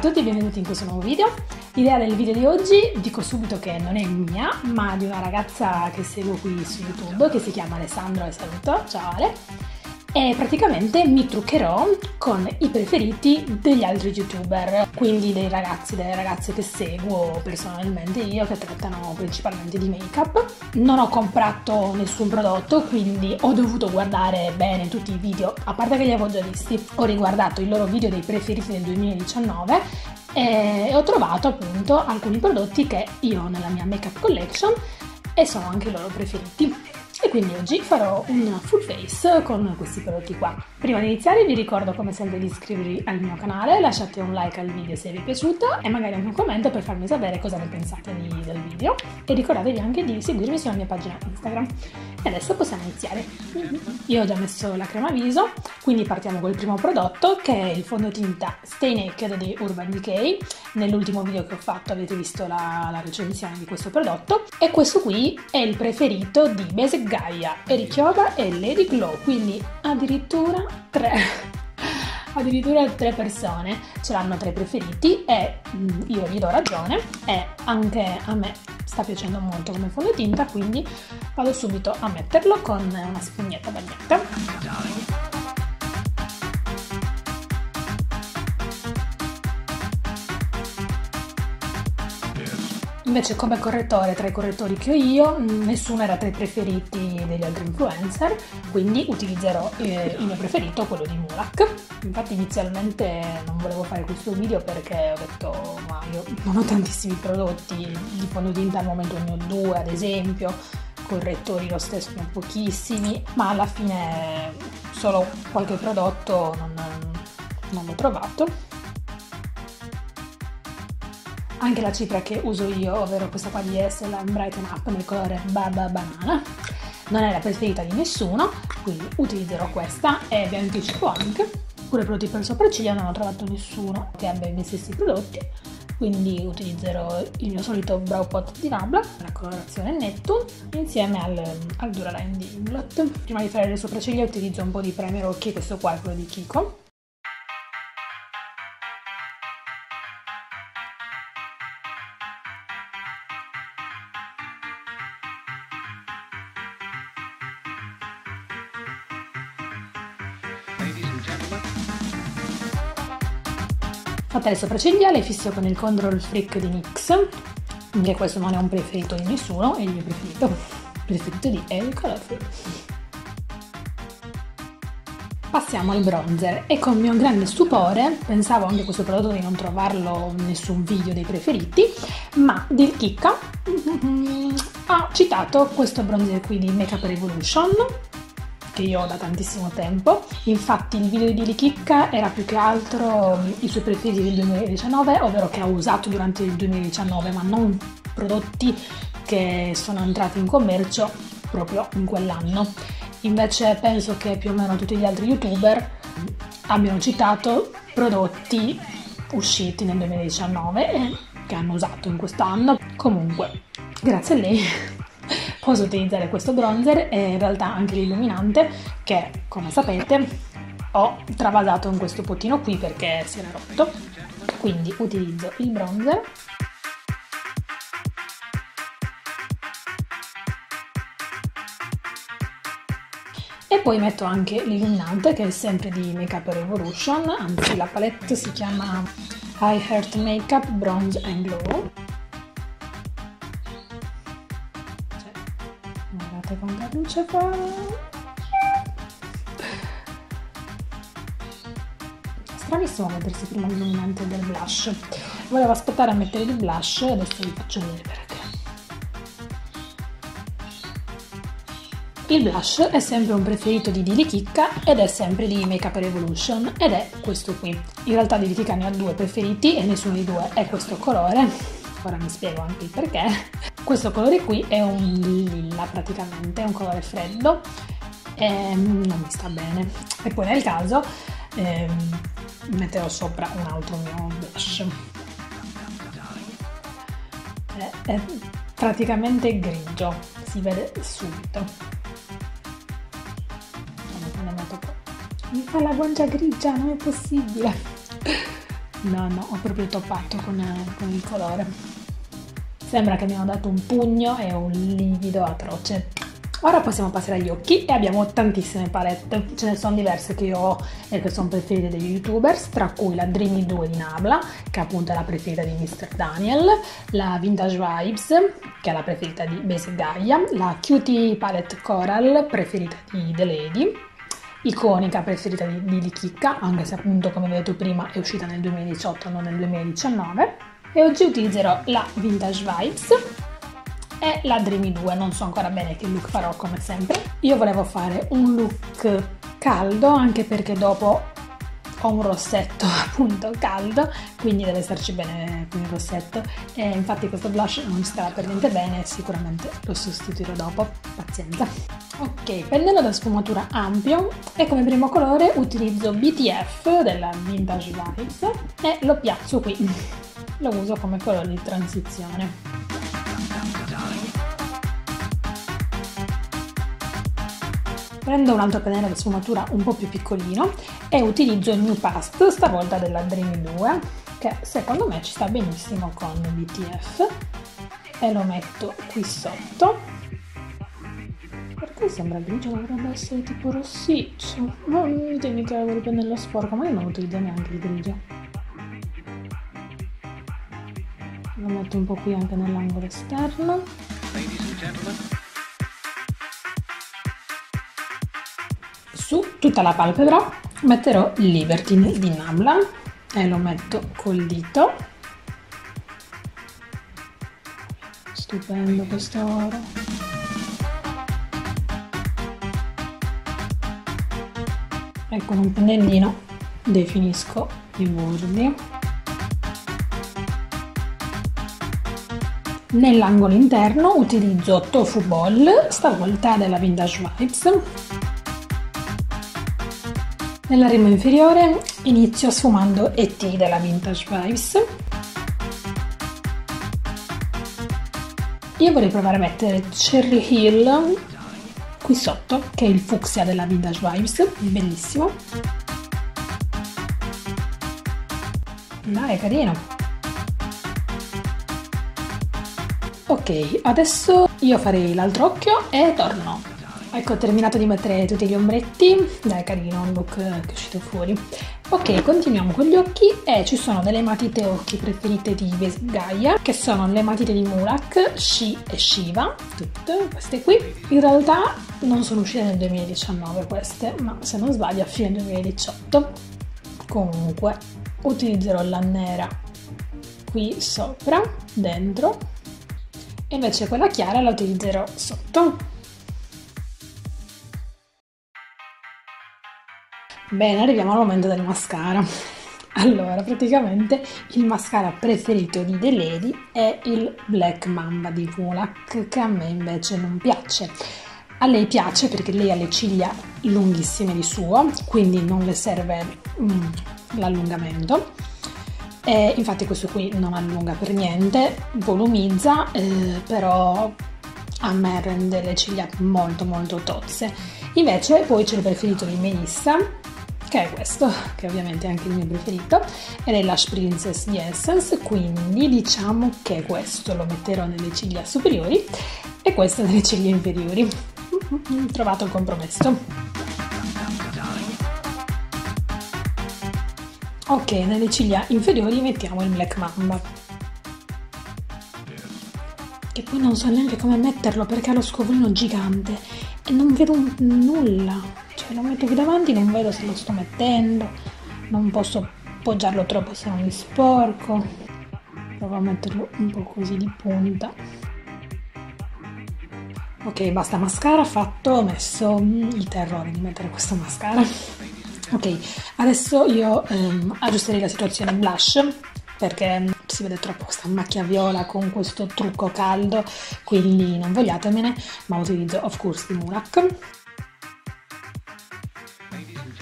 Ciao a tutti e benvenuti in questo nuovo video. L'idea del video di oggi, dico subito che non è mia, ma di una ragazza che seguo qui su YouTube, che si chiama Alessandra, e saluto, ciao Ale. E praticamente mi truccherò con i preferiti degli altri youtuber, quindi dei ragazzi e delle ragazze che seguo personalmente io, che trattano principalmente di make-up. Non ho comprato nessun prodotto, quindi ho dovuto guardare bene tutti i video, a parte che li avevo già visti. Ho riguardato i loro video dei preferiti del 2019 e ho trovato appunto alcuni prodotti che io ho nella mia make-up collection e sono anche i loro preferiti. E quindi oggi farò una full face con questi prodotti qua. Prima di iniziare vi ricordo come sempre di iscrivervi al mio canale, lasciate un like al video se vi è piaciuto e magari anche un commento per farmi sapere cosa ne pensate del video, e ricordatevi anche di seguirmi sulla mia pagina Instagram. E adesso possiamo iniziare. Io ho già messo la crema viso, quindi partiamo col primo prodotto che è il fondotinta Stay Naked di Urban Decay. Nell'ultimo video che ho fatto avete visto la recensione di questo prodotto, e questo qui è il preferito di Basic Gaia, Eri Chiova e Lady Glow, quindi addirittura tre persone ce l'hanno tra i preferiti, e io gli do ragione, e anche a me sta piacendo molto come fondotinta, quindi vado subito a metterlo con una spugnetta bagnata. Invece come correttore, tra i correttori che ho io, nessuno era tra i preferiti degli altri influencer, quindi utilizzerò il mio preferito, quello di Mulac. Infatti inizialmente non volevo fare questo video perché ho detto, ma io non ho tantissimi prodotti di fondotinta, al momento ne ho 2 ad esempio, correttori lo stesso ne ho pochissimi, ma alla fine solo qualche prodotto non l'ho trovato. Anche la cifra che uso io, ovvero questa qua di Essence, la Brighten Up nel colore Baba Banana, non è la preferita di nessuno, quindi utilizzerò questa e vi anticipo anche. Pure prodotti per sopracciglia non ho trovato nessuno che abbia i miei stessi prodotti, quindi utilizzerò il mio solito Brow Pot di Nabla, la colorazione Netto, insieme al Duraline di Inglot. Prima di fare le sopracciglia utilizzo un po' di primer occhi, questo qua è quello di Kiko. Fatte le sopracciglia, le fisso con il Control Freak di NYX, che questo non è un preferito di nessuno, è il mio preferito di Eli Colorful. Passiamo al bronzer, e con mio grande stupore, pensavo anche questo prodotto di non trovarlo in nessun video dei preferiti, ma Dilikikka ha citato questo bronzer qui di Makeup Revolution, che io ho da tantissimo tempo. Infatti il video di Dilikikka era più che altro i suoi preferiti del 2019, ovvero che ha usato durante il 2019, ma non prodotti che sono entrati in commercio proprio in quell'anno. Invece penso che più o meno tutti gli altri youtuber abbiano citato prodotti usciti nel 2019 e che hanno usato in quest'anno. Comunque, grazie a lei posso utilizzare questo bronzer e in realtà anche l'illuminante, che come sapete ho travasato in questo pottino qui perché si era rotto, quindi utilizzo il bronzer. E poi metto anche l'illuminante, che è sempre di Makeup Revolution, anzi la palette si chiama I Heart Makeup Bronze and Glow. Con la luce qua, stranissimo mettersi prima l'illuminante del blush. Volevo aspettare a mettere il blush, adesso vi faccio vedere perché. Il blush è sempre un preferito di Dilikikka ed è sempre di Makeup Revolution, ed è questo qui. In realtà Dilikikka ne ha 2 preferiti e nessuno dei 2 è questo colore. Ora mi spiego anche il perché. Questo colore qui è un lilla, praticamente è un colore freddo e non mi sta bene, e poi nel caso metterò sopra un altro mio blush. È praticamente grigio, si vede subito. Mi fa la guancia grigia, non è possibile. No, ho proprio toppato con il colore. Sembra che mi hanno dato un pugno e un livido atroce. Ora possiamo passare agli occhi e abbiamo tantissime palette, ce ne sono diverse che io ho e che sono preferite degli youtubers, tra cui la Dreamy 2 di Nabla, che appunto è la preferita di Mr. Daniel, la Vintage Vibes, che è la preferita di Basic Gaia, la Cutie Palette Coral, preferita di The Lady, iconica preferita di Dilikikka, anche se appunto come vi ho detto prima è uscita nel 2018, non nel 2019, e oggi utilizzerò la Vintage Vibes e la Dreamy 2, non so ancora bene che look farò come sempre. Io volevo fare un look caldo anche perché dopo ho un rossetto appunto caldo, quindi deve starci bene con il rossetto, e infatti questo blush non starà per niente bene, sicuramente lo sostituirò dopo, pazienza. Ok, pennello da sfumatura ampio e come primo colore utilizzo BTF della Vintage Vibes e lo piazzo qui, lo uso come colore di transizione. Prendo un altro pennello di sfumatura un po' più piccolino e utilizzo il New Past, stavolta della Dreamy 2, che secondo me ci sta benissimo con BTF, e lo metto qui sotto. Perché sembra grigio, dovrebbe essere tipo rossiccio. Non ditemi che avevo il pennello sporco, ma io non utilizzo neanche il grigio. Lo metto un po' qui anche nell'angolo esterno. Su tutta la palpebra metterò Libertine di Nabla e lo metto col dito. Stupendo questo oro. E con un pennellino definisco i bordi. Nell'angolo interno utilizzo Tofu Ball, stavolta della Vintage Vibes. Nella rima inferiore inizio sfumando ET della Vintage Vibes. Io vorrei provare a mettere Cherry Hill qui sotto, che è il fucsia della Vintage Vibes, bellissimo. Dai, è carino. Ok, adesso io farei l'altro occhio e torno. Ecco, ho terminato di mettere tutti gli ombretti, dai, carino il look che è uscito fuori. Ok, continuiamo con gli occhi e ci sono delle matite occhi preferite di Basic Gaia, che sono le matite di Mulac, She e Shiva, tutte queste qui. In realtà non sono uscite nel 2019 queste, ma se non sbaglio a fine 2018. Comunque utilizzerò la nera qui sopra, dentro, e invece quella chiara la utilizzerò sotto. Bene, arriviamo al momento del mascara. Allora, praticamente il mascara preferito di The Lady è il Black Mamba di Mulac, che a me invece non piace. A lei piace perché lei ha le ciglia lunghissime di suo, quindi non le serve l'allungamento. E infatti questo qui non allunga per niente, volumizza, però a me rende le ciglia molto molto tozze. Invece poi c'è il preferito di Melissa, che è questo, che ovviamente è anche il mio preferito, ed è Lash Princess di Essence, quindi diciamo che questo lo metterò nelle ciglia superiori e questo nelle ciglia inferiori. Trovato il compromesso. Ok, nelle ciglia inferiori mettiamo il Black Mamba, che poi non so neanche come metterlo perché ha lo scovolino gigante e non vedo nulla. Lo metto qui davanti, non vedo se lo sto mettendo, non posso poggiarlo troppo se non mi sporco. Provo a metterlo un po' così di punta. Ok, basta mascara fatto, ho messo il terrore di mettere questo mascara. Ok, adesso io aggiusterei la situazione blush, perché si vede troppo questa macchia viola con questo trucco caldo, quindi non vogliatemene, ma utilizzo Of Course di Mulac.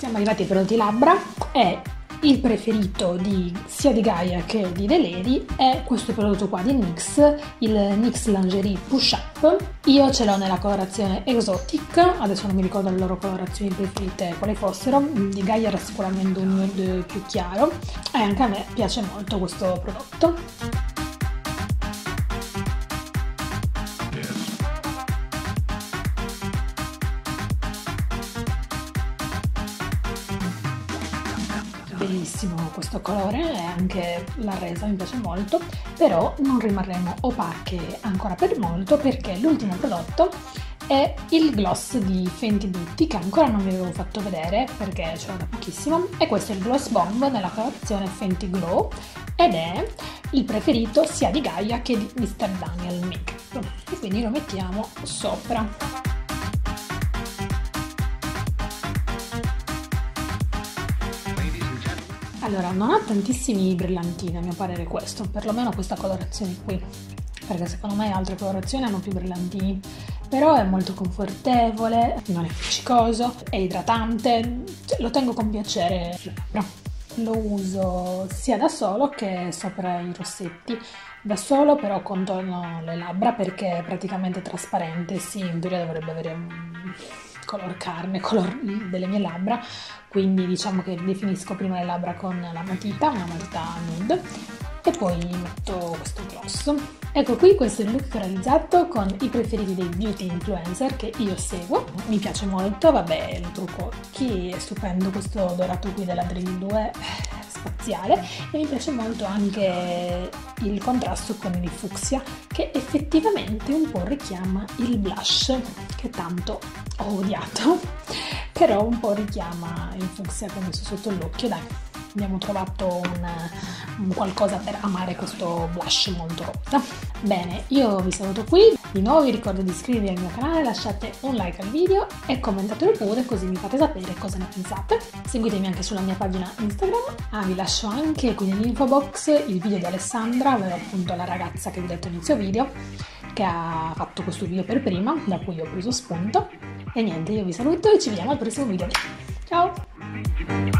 Siamo arrivati ai prodotti labbra e Il preferito sia di Gaia che di The Lady è questo prodotto qua di NYX, il NYX Lingerie Push Up. Io ce l'ho nella colorazione Exotic, adesso non mi ricordo le loro colorazioni preferite quali fossero, di Gaia era sicuramente un nude più chiaro e anche a me piace molto questo prodotto. Bellissimo questo colore e anche la resa mi piace molto, però non rimarremo opache ancora per molto perché l'ultimo prodotto è il gloss di Fenty Beauty che ancora non vi avevo fatto vedere perché ce l'ho da pochissimo, e questo è il Gloss Bomb nella colorazione Fenty Glow ed è il preferito sia di Gaia che di Mr. Daniel Makeup, e quindi lo mettiamo sopra. Allora, non ha tantissimi brillantini a mio parere questo, perlomeno questa colorazione qui, perché secondo me altre colorazioni hanno più brillantini, però è molto confortevole, non è appiccicoso, è idratante, lo tengo con piacere sopra. Lo uso sia da solo che sopra i rossetti. Da solo però contorno le labbra perché è praticamente trasparente, sì, in teoria dovrebbe avere un color carne, color delle mie labbra, quindi diciamo che definisco prima le labbra con la matita, una matita nude, e poi metto questo gloss. Ecco qui, questo è il look realizzato con i preferiti dei beauty influencer che io seguo, mi piace molto, vabbè, il trucco occhi è stupendo, questo dorato qui della Drill 2 spaziale, e mi piace molto anche il contrasto con il fucsia che effettivamente un po' richiama il blush che tanto ho odiato, però un po' richiama il fucsia che ho messo sotto l'occhio. Dai, abbiamo trovato un qualcosa per amare questo blush molto rosa. Bene, io vi saluto qui, di nuovo vi ricordo di iscrivervi al mio canale, lasciate un like al video e commentatelo pure così mi fate sapere cosa ne pensate. Seguitemi anche sulla mia pagina Instagram, vi lascio anche qui nell'info box il video di Alessandra, ovvero appunto la ragazza che vi ho detto all'inizio video, che ha fatto questo video per prima, da cui ho preso spunto. E niente, io vi saluto e ci vediamo al prossimo video. Ciao!